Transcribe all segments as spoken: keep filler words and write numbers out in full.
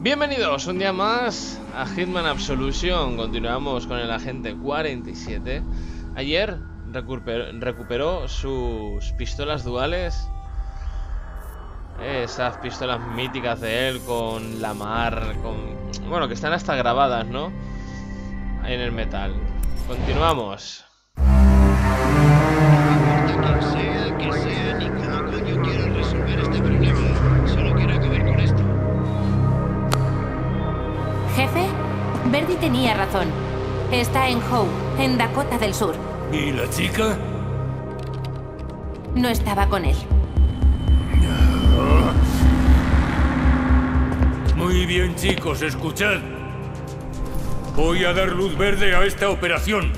Bienvenidos un día más a Hitman Absolution. Continuamos con el agente cuarenta y siete. Ayer recuperó, recuperó sus pistolas duales, esas pistolas míticas de él con la mar, con... bueno, que están hasta grabadas, ¿no?, en el metal. Continuamos. Jefe, Verdi tenía razón. Está en Howe, en Dakota del Sur. ¿Y la chica? No estaba con él. Muy bien, chicos, escuchad. Voy a dar luz verde a esta operación.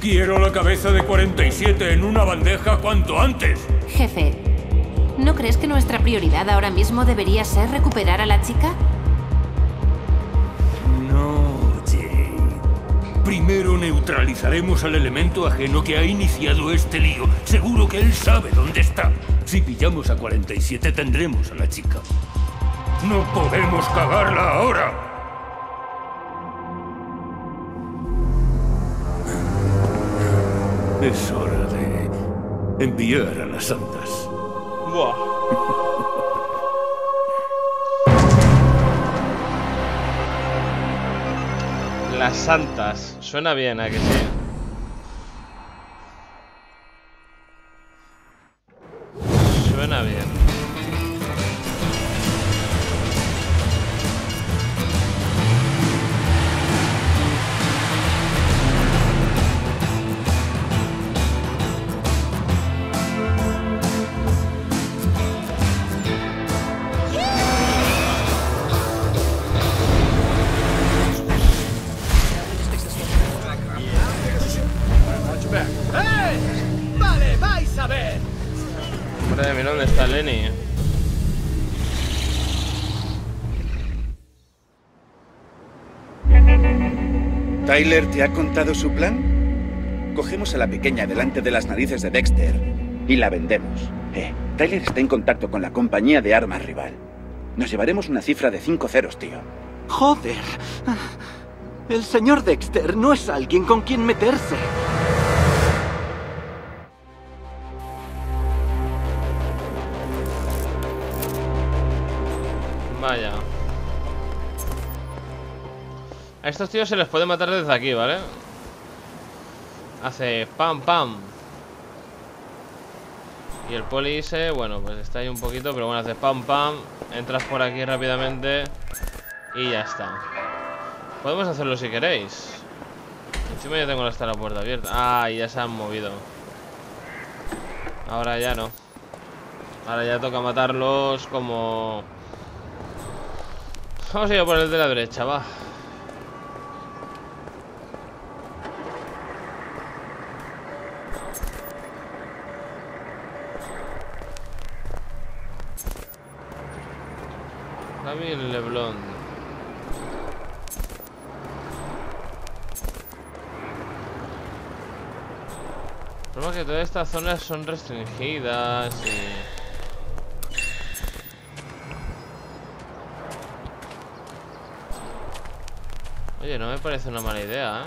Quiero la cabeza de cuarenta y siete en una bandeja cuanto antes. Jefe, ¿no crees que nuestra prioridad ahora mismo debería ser recuperar a la chica? Primero neutralizaremos al elemento ajeno que ha iniciado este lío. Seguro que él sabe dónde está. Si pillamos a cuarenta y siete tendremos a la chica. ¡No podemos cagarla ahora! Es hora de enviar a las santas. Buah. Las santas. Suena bien, ¿a que sí? Suena bien. Mira dónde está Lenny. ¿Tyler te ha contado su plan? Cogemos a la pequeña delante de las narices de Dexter y la vendemos. Eh, Tyler está en contacto con la compañía de armas rival. Nos llevaremos una cifra de cinco ceros, tío. ¡Joder! El señor Dexter no es alguien con quien meterse. Vaya. A estos tíos se les puede matar desde aquí, ¿vale? Hace pam pam. Y el poli dice, bueno, pues está ahí un poquito, pero bueno, hace pam pam. Entras por aquí rápidamente y ya está. Podemos hacerlo si queréis. Encima yo tengo hasta la puerta abierta. Ah, ya se han movido. Ahora ya no. Ahora ya toca matarlos como... Vamos a ir por el de la derecha, va. David Leblond. El problema es que todas estas zonas son restringidas y... Oye, no me parece una mala idea, ¿eh?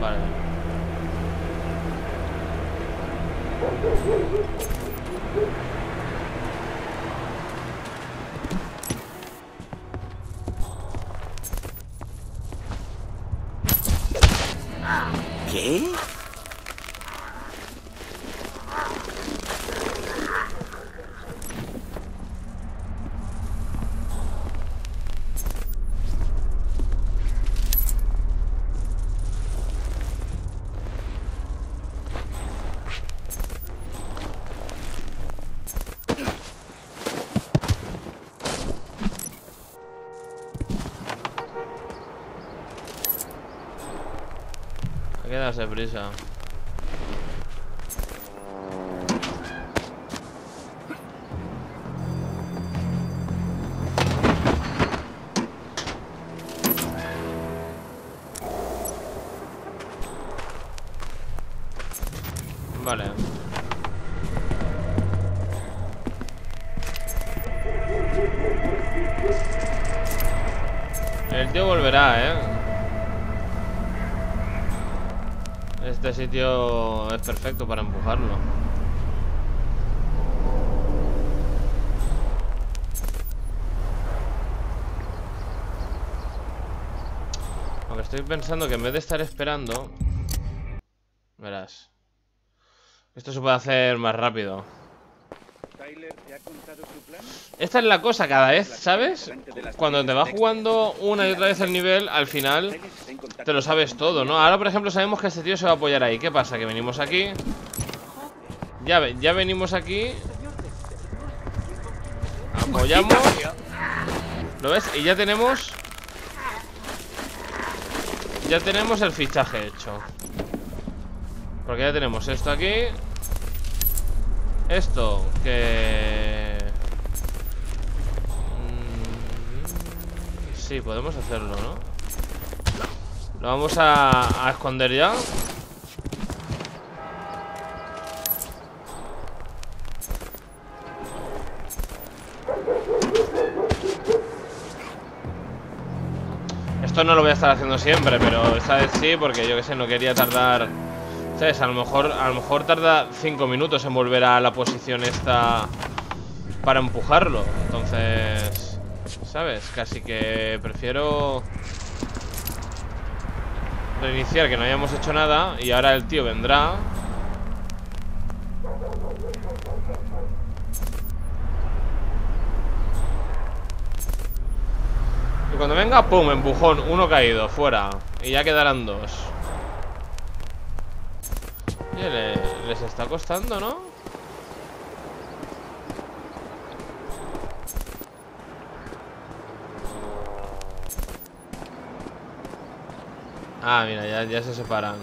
Vale. ¿Qué? Quedarse prisa. Vale. El tío volverá, ¿eh? Este sitio es perfecto para empujarlo. Aunque estoy pensando que en vez de estar esperando... Verás. Esto se puede hacer más rápido. Esta es la cosa cada vez, ¿sabes? Cuando te vas jugando una y otra vez el nivel, al final te lo sabes todo, ¿no? Ahora, por ejemplo, sabemos que este tío se va a apoyar ahí. ¿Qué pasa? Que venimos aquí. Ya, ve, ya venimos aquí. Apoyamos. ¿Lo ves? Y ya tenemos... Ya tenemos el fichaje hecho. Porque ya tenemos esto aquí. Esto, que... Sí, podemos hacerlo, ¿no? Lo vamos a, a esconder ya. Esto no lo voy a estar haciendo siempre, pero esta vez sí, porque yo que sé, no quería tardar... ¿Sabes? A lo mejor, a lo mejor tarda cinco minutos en volver a la posición esta para empujarlo. Entonces, ¿sabes? Casi que prefiero reiniciar que no hayamos hecho nada y ahora el tío vendrá. Y cuando venga, pum, empujón, uno caído, fuera. Y ya quedarán dos. Oye, les está costando, ¿no? Ah, mira, ya, ya se separan.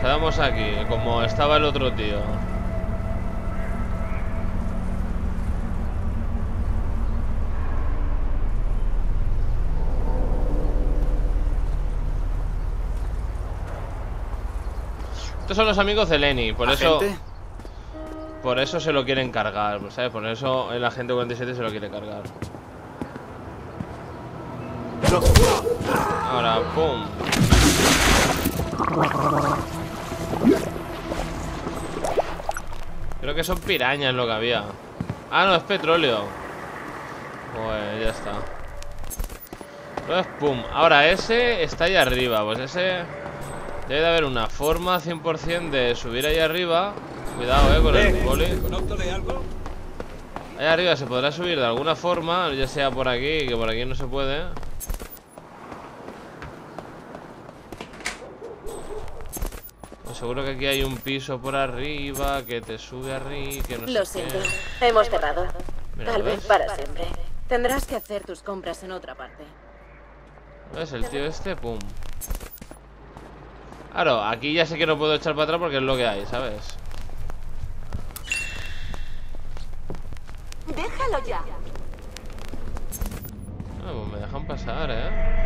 Quedamos aquí, como estaba el otro tío. Estos son los amigos de Lenny, por eso... Por eso se lo quieren cargar, ¿sabes? Por eso el agente cuarenta y siete se lo quiere cargar. Ahora, pum. Creo que son pirañas lo que había. Ah, no, es petróleo. Pues ya está. Entonces, pum. Ahora ese está ahí arriba. Pues ese... Debe de haber una forma cien por cien de subir ahí arriba. Cuidado, eh, con el poli. Ahí arriba se podrá subir de alguna forma. Ya sea por aquí, que por aquí no se puede. Seguro que aquí hay un piso por arriba que te sube arriba, que no sé. Lo siento, hemos cerrado. Tal vez para siempre. Tendrás que hacer tus compras en otra parte. ¿Ves? El tío este, pum. Claro, aquí ya sé que no puedo echar para atrás porque es lo que hay, ¿sabes? Déjalo ya. Ah, pues me dejan pasar, ¿eh?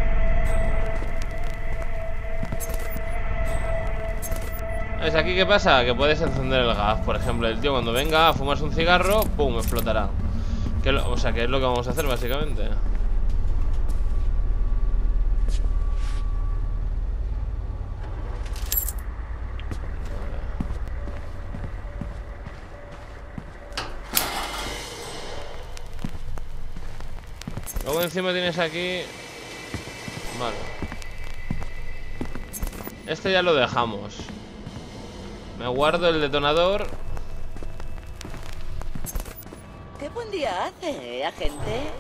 ¿Ves aquí qué pasa? Que puedes encender el gas, por ejemplo. El tío cuando venga a fumarse un cigarro, ¡pum!, explotará. Que lo, o sea, que es lo que vamos a hacer, básicamente. Luego encima tienes aquí... Vale. Este ya lo dejamos. Me guardo el detonador. Qué buen día hace, agente.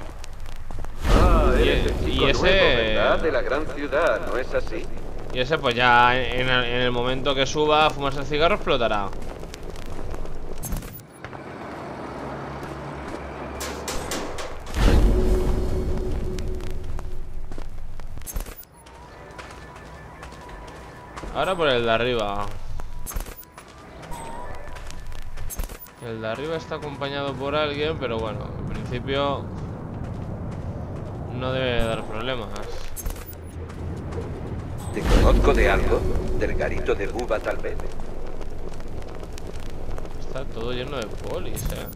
Ah, eres el chico y ese nuevo, ¿verdad? De la gran ciudad, ¿no es así? Y ese pues ya en el, en el momento que suba a fumarse el cigarro explotará. Ahora por el de arriba. El de arriba está acompañado por alguien, pero bueno, en principio no debe dar problemas. Te conozco de algo, del garito de Buba tal vez. Está todo lleno de polis, eh.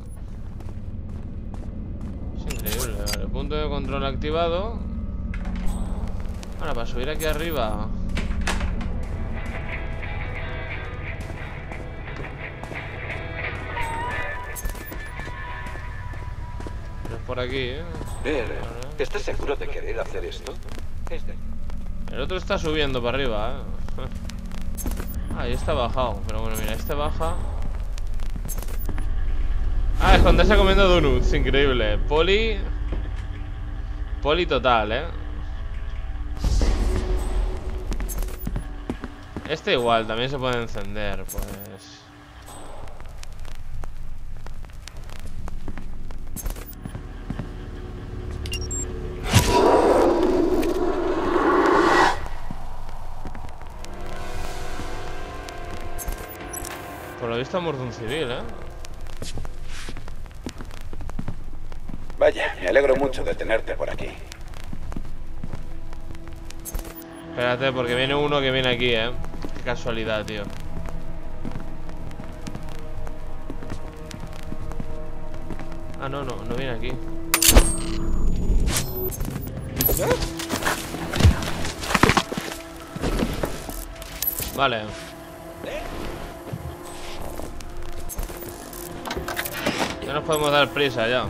Es increíble. Vale, punto de control activado. Ahora para subir aquí arriba. Por aquí, ¿eh? Bien, ¿estás seguro de querer hacer esto? El otro está subiendo para arriba, ¿eh? Ah, y está bajado. Pero bueno, mira, este baja. Ah, esconderse comiendo donuts, increíble. Poli. Poli total, ¿eh? Este igual, también se puede encender, pues. Estamos de un civil, ¿eh? Vaya, me alegro mucho de tenerte por aquí. Espérate, porque viene uno que viene aquí, ¿eh? Qué casualidad, tío. Ah, no, no, no viene aquí. ¿Qué? Vale. No nos podemos dar prisa ya.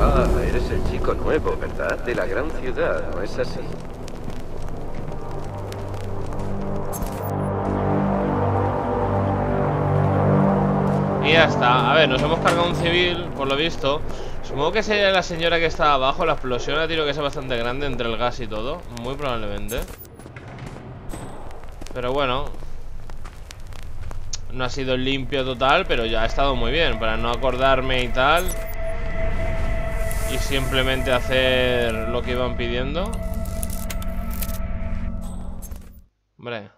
Ah, eres el chico nuevo, ¿verdad? De la gran ciudad, ¿no es así? Y ya está. A ver, nos hemos cargado un civil, por lo visto. Supongo que sería la señora que está abajo. La explosión la tiro que es bastante grande entre el gas y todo. Muy probablemente. Pero bueno. No ha sido limpio total, pero ya ha estado muy bien. Para no acordarme y tal. Y simplemente hacer lo que iban pidiendo. Hombre.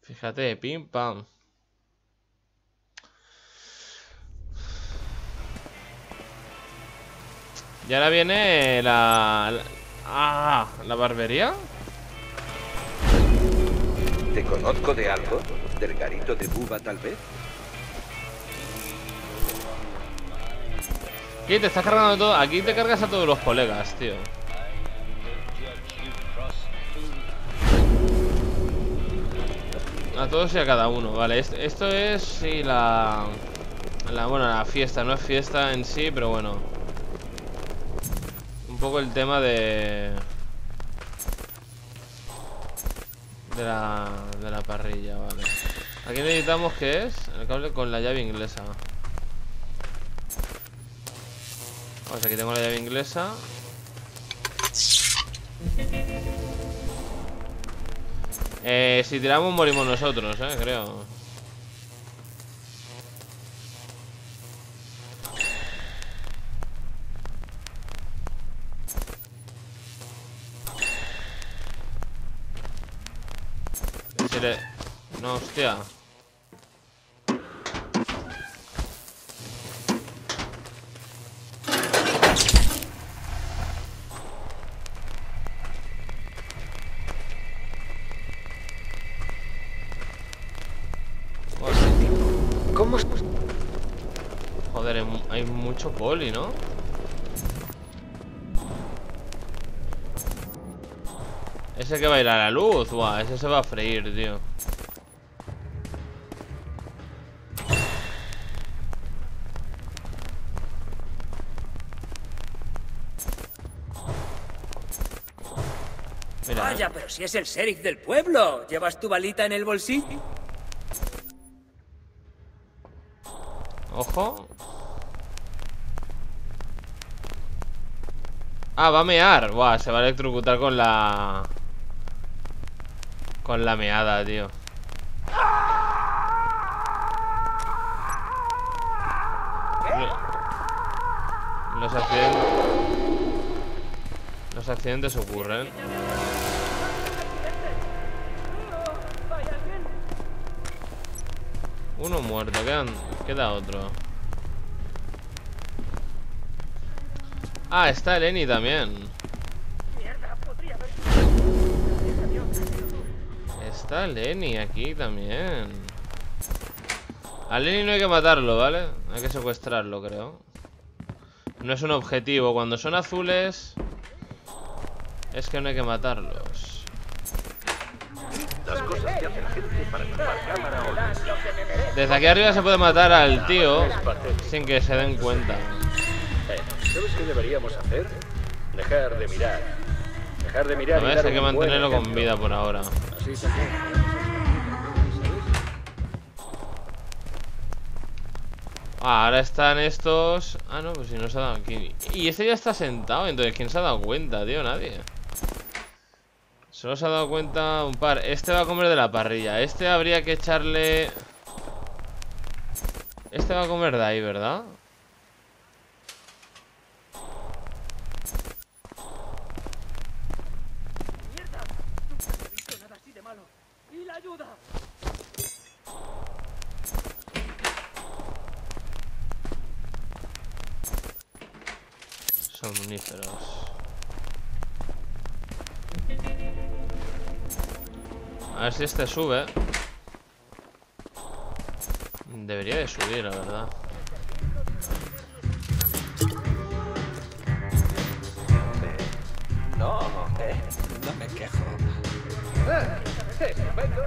Fíjate, pim pam. Y ahora viene la... la... Ah, ¿la barbería? ¿Te conozco de algo? ¿Del garito de Buba, tal vez? ¿Qué? Te estás cargando todo. Aquí te cargas a todos los colegas, tío. A todos y a cada uno, vale. Esto es... sí, la... la... bueno, la fiesta. No es fiesta en sí, pero bueno. Un poco el tema de... De la, de la parrilla, vale. Aquí necesitamos que es el cable con la llave inglesa. Vamos, aquí tengo la llave inglesa. Eh, si tiramos morimos nosotros, eh, creo. No, hostia. ¿Cómo? Joder, hay mucho poli, ¿no? Ese que va a ir a la luz, guau, ese se va a freír, tío. Mira. Vaya, pero si es el sheriff del pueblo. ¿Llevas tu balita en el bolsillo? Ojo. Ah, va a mear. Guau, se va a electrocutar con la... con la meada, tío. Los accidentes Los los accidentes ocurren. Uno muerto, quedan, queda otro. Ah, está Lenny también. Está Lenny aquí también. A Lenny no hay que matarlo, ¿vale? Hay que secuestrarlo, creo. No es un objetivo. Cuando son azules, es que no hay que matarlos. Las cosas que hace la gente para tapar cámara o... Desde aquí arriba se puede matar al tío sin que se den cuenta. Eh, ¿Sabes qué deberíamos hacer? Dejar de mirar. Dejar de mirar. No, ves, hay que mantenerlo con vida por ahora. Ah, ahora están estos. Ah, no, pues si no se ha dado aquí. Y este ya está sentado, entonces ¿quién se ha dado cuenta, tío? Nadie. Solo se ha dado cuenta un par. Este va a comer de la parrilla. Este habría que echarle... Este va a comer de ahí, ¿verdad? Son muníferos. A ver si este sube. Debería de subir, la verdad. No, eh, no me quejo. Eh, estupendo.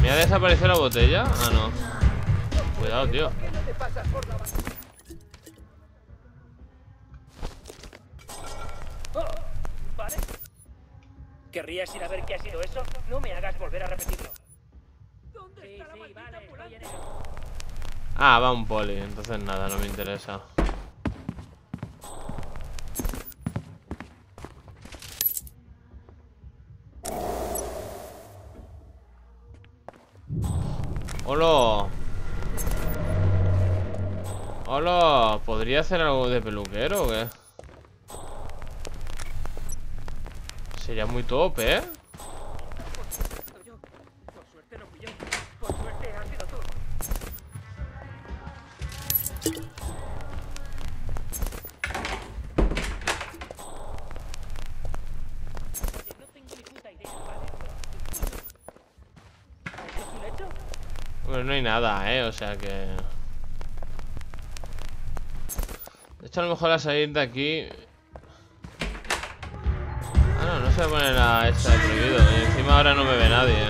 ¿Me ha desaparecido la botella? Ah, no. Cuidado, tío. ¿Querrías ir a ver qué ha sido eso? No me hagas volver a repetirlo. ¿Dónde está la maldita ambulancia? Ah, va un poli, entonces nada, no me interesa. ¡Hola! ¡Hola! ¿Podría hacer algo de peluquero o qué? Sería muy top, ¿eh? Bueno, no hay nada, ¿eh? O sea que... De hecho, a lo mejor a salir de aquí... Ah, no, no se va a poner a esta de prohibido. Y encima ahora no me ve nadie.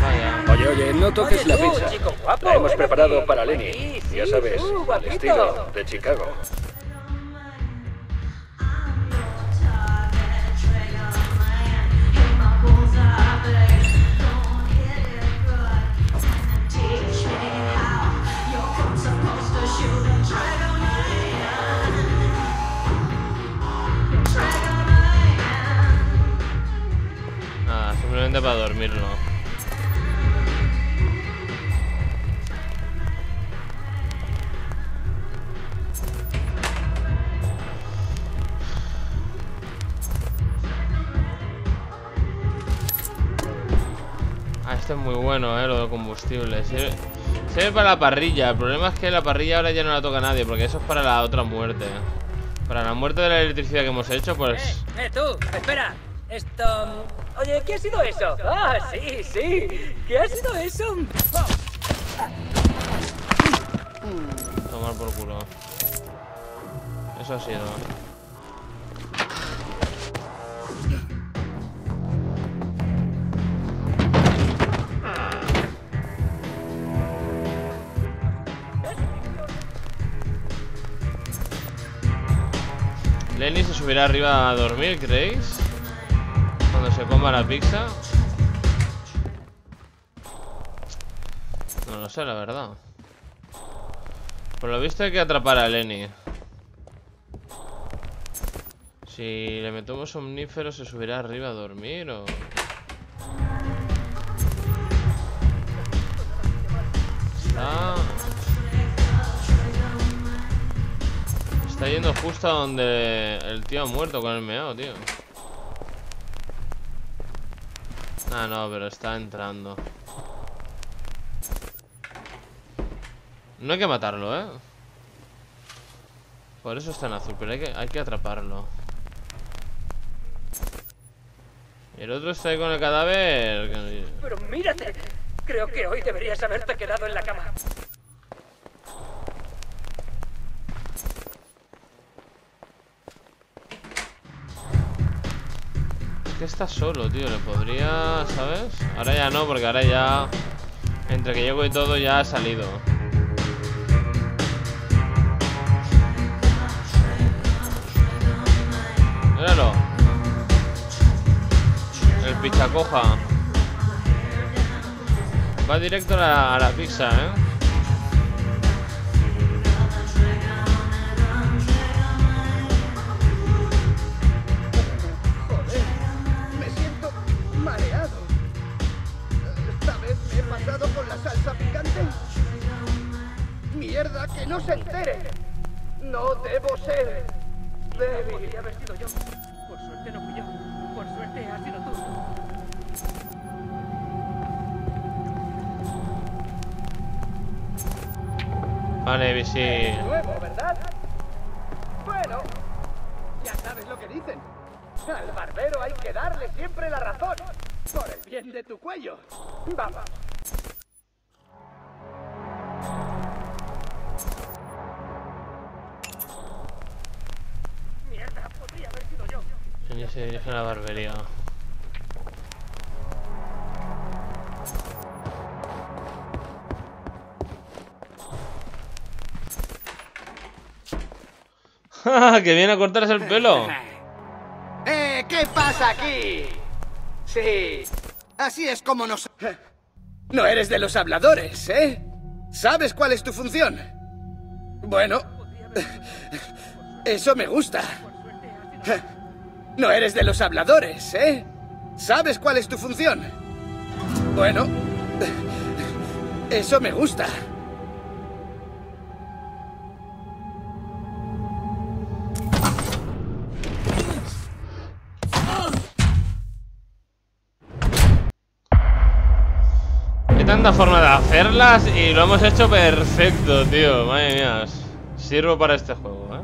Vaya. Oye, oye, no toques oye, tú, la pizza. Chico, guapo, la hemos preparado tío, para Lenny. Sí, sí, ya sabes, tú, el estilo de Chicago. Para dormirlo. Ah, esto es muy bueno, eh, lo de combustible. Sirve, sirve para la parrilla. El problema es que la parrilla ahora ya no la toca a nadie, porque eso es para la otra muerte. Para la muerte de la electricidad que hemos hecho, pues... Eh, eh, tú, espera. Esto... Oye, ¿qué ha sido eso? Ah, sí, sí. ¿Qué ha sido eso? Tomar por culo. Eso ha sido. Lenny se subirá arriba a dormir, ¿creéis? Cuando se coma la pizza. No lo sé, la verdad. Por lo visto hay que atrapar a Lenny. Si le metemos somnífero, ¿se subirá arriba a dormir o...? yendo justo a donde el tío ha muerto con el meao, tío. Ah, no, pero está entrando. No hay que matarlo, ¿eh? Por eso está en azul, pero hay que, hay que atraparlo. Y el otro está ahí con el cadáver. Pero mírate, creo que hoy deberías haberte quedado en la cama. Es que está solo, tío, le podría, ¿sabes? Ahora ya no, porque ahora ya, entre que llego y todo, ya ha salido. Míralo. El pichacoja. Va directo a la, a la pizza, ¿eh? Joder, me siento mareado. Esta vez me he pasado con la salsa picante. Mierda, que no se entere. No debo ser... débil. Podría haber sido yo. Por suerte no fui yo. Por suerte has sido tú. Vale, bici. Es nuevo, ¿verdad? Bueno, ya sabes lo que dicen. Al barbero hay que darle siempre la razón. Por el bien de tu cuello. Vamos. Y se dirige a la barbería. ¡Que viene a cortarse el pelo! ¡Eh! ¿Qué pasa aquí? Sí, así es como nos... No eres de los habladores, ¿eh? ¿Sabes cuál es tu función? Bueno... Eso me gusta. No eres de los habladores, ¿eh? ¿Sabes cuál es tu función? Bueno, eso me gusta. Hay tanta forma de hacerlas y lo hemos hecho perfecto, tío. Madre mía, sirvo para este juego, ¿eh?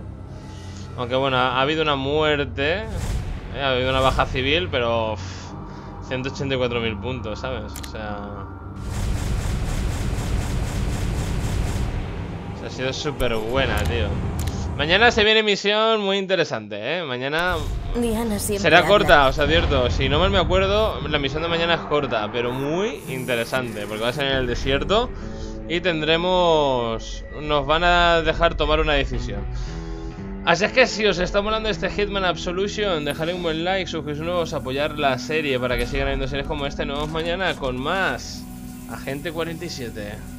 Aunque bueno, ha habido una muerte... Eh, ha habido una baja civil, pero ciento ochenta y cuatro mil puntos, ¿sabes? O sea... O sea, ha sido súper buena, tío. Mañana se viene misión muy interesante, ¿eh? Mañana... Diana será corta, os advierto. Si no mal me acuerdo, la misión de mañana es corta, pero muy interesante, porque va a ser en el desierto y tendremos... Nos van a dejar tomar una decisión. Así es que si os está molando este Hitman Absolution, dejadle un buen like, suscribiros nuevos, apoyar la serie para que sigan habiendo series como esta. Nos vemos mañana con más Agente cuarenta y siete.